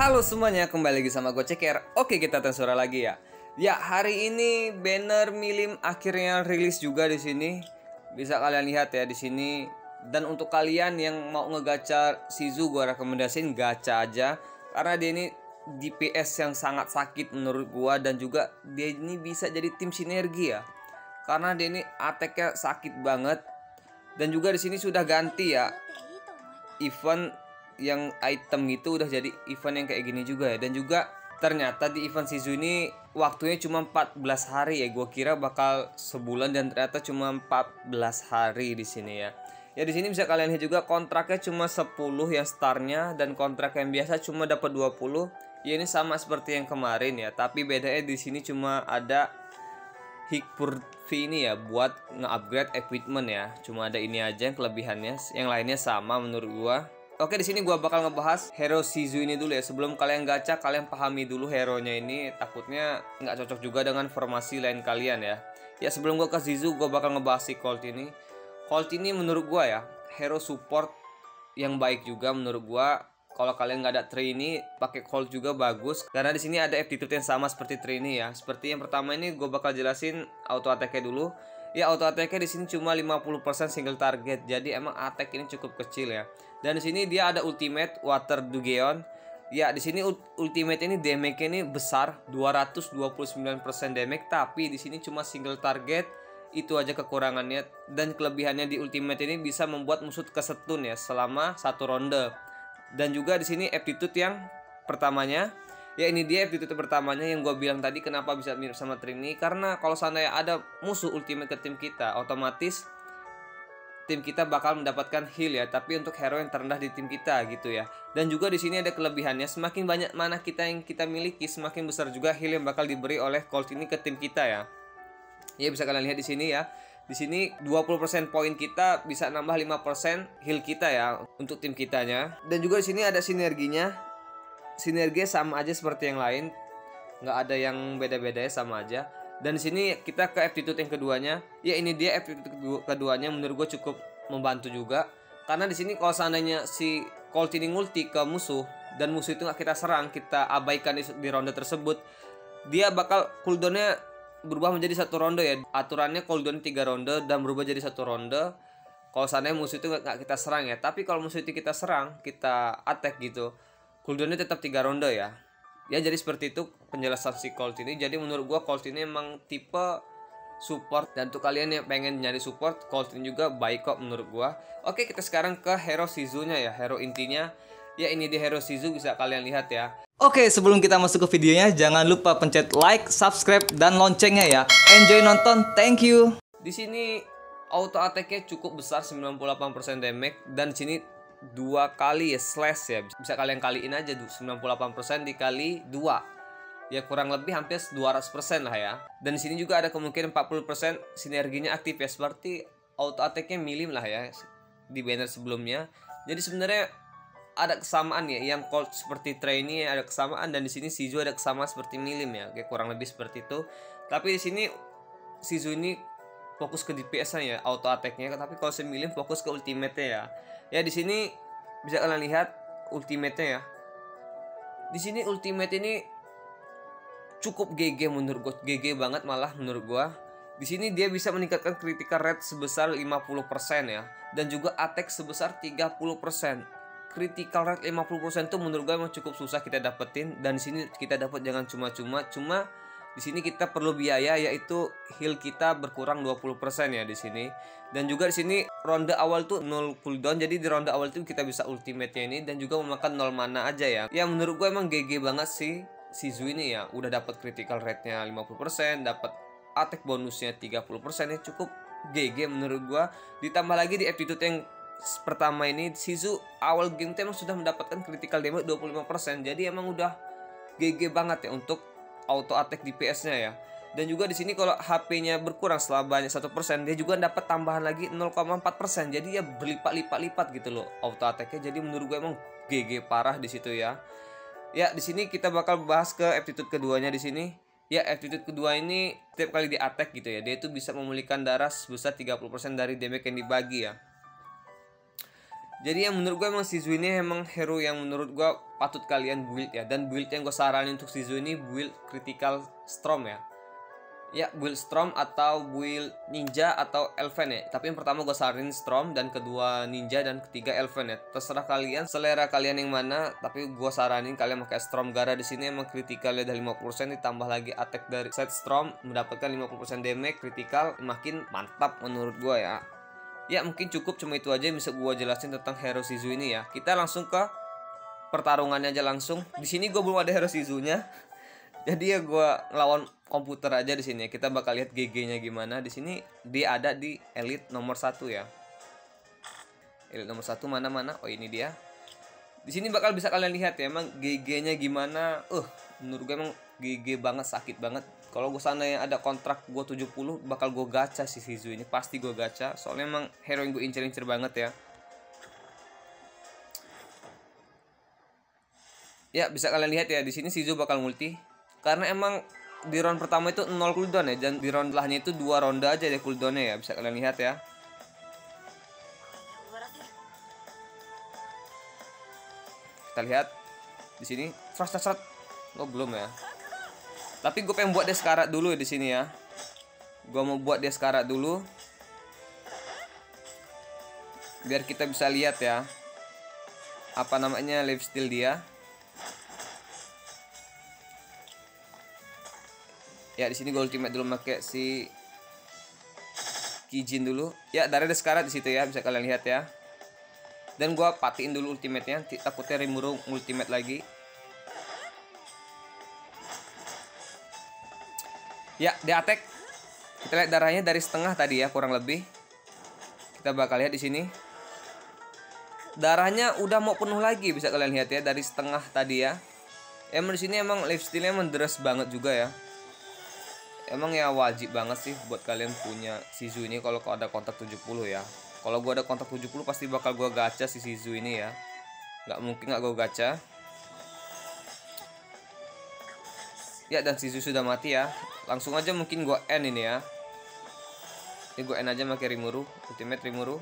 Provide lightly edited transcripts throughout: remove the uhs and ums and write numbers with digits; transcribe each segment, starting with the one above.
Halo semuanya, kembali lagi sama GoChecker. Oke, kita tes suara lagi ya. Ya, hari ini banner Milim akhirnya rilis juga di sini. Bisa kalian lihat ya di sini. Dan untuk kalian yang mau ngegacha Shizu, gua rekomendasiin gacha aja karena dia ini DPS yang sangat sakit menurut gua, dan juga dia ini bisa jadi tim sinergi ya. Karena dia ini attack-nya sakit banget. Dan juga di sini sudah ganti ya event yang item gitu, udah jadi event yang kayak gini juga ya. Dan juga ternyata di event Shizu ini waktunya cuma 14 hari ya. Gua kira bakal sebulan dan ternyata cuma 14 hari di sini ya. Ya di sini bisa kalian lihat juga kontraknya cuma 10 ya startnya, dan kontrak yang biasa cuma dapat 20. Ya ini sama seperti yang kemarin ya, tapi bedanya di sini cuma ada Hikpur ini ya buat nge-upgrade equipment ya. Cuma ada ini aja yang kelebihannya, yang lainnya sama menurut gua. Oke, di sini gua bakal ngebahas hero Shizu ini dulu ya. Sebelum kalian gacha, kalian pahami dulu hero-nya ini, takutnya nggak cocok juga dengan formasi lain kalian ya. Ya sebelum gua ke Shizu, gua bakal ngebahas si Colt ini. Colt ini menurut gua ya hero support yang baik juga menurut gua. Kalau kalian nggak ada Trini, pakai Colt juga bagus karena di sini ada aptitude yang sama seperti Trini ya. Seperti yang pertama ini gua bakal jelasin auto attack-nya dulu. Ya auto attack-nya di sini cuma 50% single target. Jadi emang attack ini cukup kecil ya. Dan di sini dia ada ultimate Water Dugeon. Ya, di sini ultimate ini damage-nya ini besar, 229% damage, tapi di sini cuma single target. Itu aja kekurangannya. Dan kelebihannya di ultimate ini bisa membuat musuh kesetun ya selama satu ronde. Dan juga di sini aptitude yang pertamanya. Ya ini dia aptitude pertamanya yang gue bilang tadi, kenapa bisa mirip sama Trini. Karena kalau seandainya ada musuh ultimate ke tim kita, otomatis tim kita bakal mendapatkan heal ya, tapi untuk hero yang terendah di tim kita gitu ya. Dan juga di sini ada kelebihannya, semakin banyak mana kita yang kita miliki, semakin besar juga heal yang bakal diberi oleh Colt ini ke tim kita ya. Ya bisa kalian lihat di sini ya. Di sini 20% poin kita bisa nambah 5% heal kita ya untuk tim kitanya. Dan juga di sini ada sinerginya. Sinergi sama aja seperti yang lain, nggak ada yang beda-bedanya, sama aja. Dan di sini kita ke aptitude yang keduanya. Ya ini dia aptitude keduanya, menurut gue cukup membantu juga. Karena di sini kalau seandainya si Colt ini ngulti ke musuh dan musuh itu nggak kita serang, kita abaikan di ronde tersebut, dia bakal cooldownnya berubah menjadi satu ronde ya. Aturannya cooldown 3 ronde dan berubah jadi satu ronde. Kalau seandainya musuh itu nggak kita serang ya, tapi kalau musuh itu kita serang, kita attack gitu, cooldownnya tetap 3 ronde ya. Ya jadi seperti itu penjelasan si Colt ini. Jadi menurut gua Colt ini emang tipe support, dan untuk kalian yang pengen nyari support, Colt ini juga baik kok menurut gua. Oke, kita sekarang ke hero Shizu-nya ya, hero intinya. Ya ini dia hero Shizu, bisa kalian lihat ya. Oke, sebelum kita masuk ke videonya, jangan lupa pencet like, subscribe, dan loncengnya ya. Enjoy nonton, thank you. Di sini auto attack-nya cukup besar, 98% damage, dan di sini 2 kali ya slash ya. Bisa kalian kaliin aja 98% dikali 2. Ya kurang lebih hampir 200% lah ya. Dan di sini juga ada kemungkinan 40% sinerginya aktif ya, seperti auto attack-nya Milim lah ya di banner sebelumnya. Jadi sebenarnya ada kesamaan ya, yang Colt seperti Trainee ada kesamaan, dan di sini Shizu ada kesamaan seperti Milim ya. Oke, kurang lebih seperti itu. Tapi di sini Shizu ini fokus ke DPS-nya ya, auto attack-nya, tapi kalau si Milim fokus ke ultimate-nya ya. Ya di sini bisa kalian lihat ultimate-nya ya. Di sini ultimate ini cukup GG menurut gua, GG banget malah menurut gua. Di sini dia bisa meningkatkan critical rate sebesar 50% ya, dan juga attack sebesar 30%. Critical rate 50% tuh menurut gua emang cukup susah kita dapetin, dan di sini kita dapat jangan cuma-cuma. Di sini kita perlu biaya, yaitu heal kita berkurang 20% ya di sini. Dan juga di sini ronde awal tuh 0 cooldown, jadi di ronde awal tuh kita bisa ultimate-nya ini, dan juga memakan 0 mana aja ya. Ya menurut gue emang GG banget sih Shizu ini ya. Udah dapat critical rate-nya 50%, dapat attack bonusnya 30%, ya cukup GG menurut gue. Ditambah lagi di aptitude yang pertama ini, Shizu awal game tuh emang sudah mendapatkan critical damage 25%, jadi emang udah GG banget ya untuk auto attack DPS-nya ya. Dan juga di sini kalau HP-nya berkurang selama banyak 1%, dia juga dapat tambahan lagi 0,4%. Jadi ya berlipat-lipat gitu loh auto attack-nya. Jadi menurut gue emang GG parah di situ ya. Ya, di sini kita bakal bahas ke aptitude keduanya di sini. Ya, aptitude kedua ini setiap kali di attack gitu ya, dia itu bisa memulihkan darah sebesar 30% dari damage yang dibagi ya. Jadi yang menurut gue emang Shizu ini emang hero yang menurut gue patut kalian build ya. Dan build yang gue saranin untuk Shizu ini build critical storm ya. Ya, build storm atau build ninja atau elven ya. Tapi yang pertama gue saranin storm, dan kedua ninja, dan ketiga elven ya. Terserah kalian, selera kalian yang mana. Tapi gue saranin kalian pakai storm gara di sini emang kritikalnya dari 50%, ditambah lagi attack dari set storm mendapatkan 50% damage kritikal, makin mantap menurut gue ya. Ya mungkin cukup cuma itu aja yang bisa gue jelasin tentang hero Shizu ini ya. Kita langsung ke pertarungannya aja langsung. Di sini gue belum ada hero Shizunya. Jadi ya gue ngelawan komputer aja di sini ya. Kita bakal lihat GG-nya gimana. Di sini dia ada di elite nomor 1 ya. Elite nomor 1 mana-mana. Oh ini dia. Di sini bakal bisa kalian lihat ya emang GG-nya gimana. Menurut gue emang GG banget, sakit banget. Kalau gue sana yang ada kontrak gue 70 bakal gue gacha si Shizu ini. Pasti gue gacha. Soalnya emang hero yang gue incer-incer banget ya. Ya bisa kalian lihat ya di sini Shizu bakal multi. Karena emang di round pertama itu 0 cooldown ya. Dan di round lainnya itu 2 ronde aja deh cooldownnya ya. Bisa kalian lihat ya. Kita lihat di sini frost. Oh belum ya. Tapi gue pengen buat dia sekarat dulu ya di sini ya. Gue mau buat dia sekarat dulu biar kita bisa lihat ya apa namanya lifesteal dia. Ya di sini gue ultimate dulu pakai si Kijin dulu. Ya darah ada sekarat di situ ya, bisa kalian lihat ya. Dan gue patiin dulu ultimate-nya, takutnya Rimuru ultimate lagi. Ya dia attack. Kita lihat darahnya dari setengah tadi ya kurang lebih. Kita bakal lihat di sini. Darahnya udah mau penuh lagi, bisa kalian lihat ya dari setengah tadi ya. Emang di sini emang lifesteal-nya menderes banget juga ya. Emang ya wajib banget sih buat kalian punya Shizu ini kalau ada kontak 70 ya. Kalau gua ada kontak 70 pasti bakal gua gacha si Shizu ini ya. Gak mungkin gak gua gacha. Ya dan Shizu sudah mati ya. Langsung aja mungkin gua end ini ya. Ini gua end aja pakai Rimuru, ultimate Rimuru.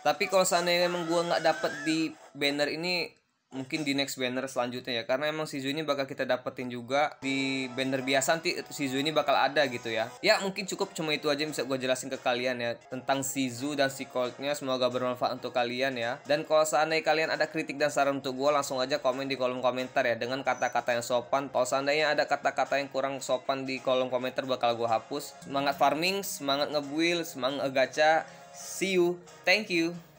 Tapi kalau seandainya emang gue nggak dapet di banner ini, mungkin di next banner selanjutnya ya. Karena emang Shizu ini bakal kita dapetin juga di banner biasa, nanti Shizu ini bakal ada gitu ya. Ya mungkin cukup cuma itu aja yang bisa gue jelasin ke kalian ya tentang Shizu dan si Colt-nya. Semoga bermanfaat untuk kalian ya. Dan kalau seandainya kalian ada kritik dan saran untuk gue, langsung aja komen di kolom komentar ya dengan kata-kata yang sopan. Kalau seandainya ada kata-kata yang kurang sopan di kolom komentar bakal gue hapus. Semangat farming, semangat ngebuild, semangat ngegacha. See you, thank you.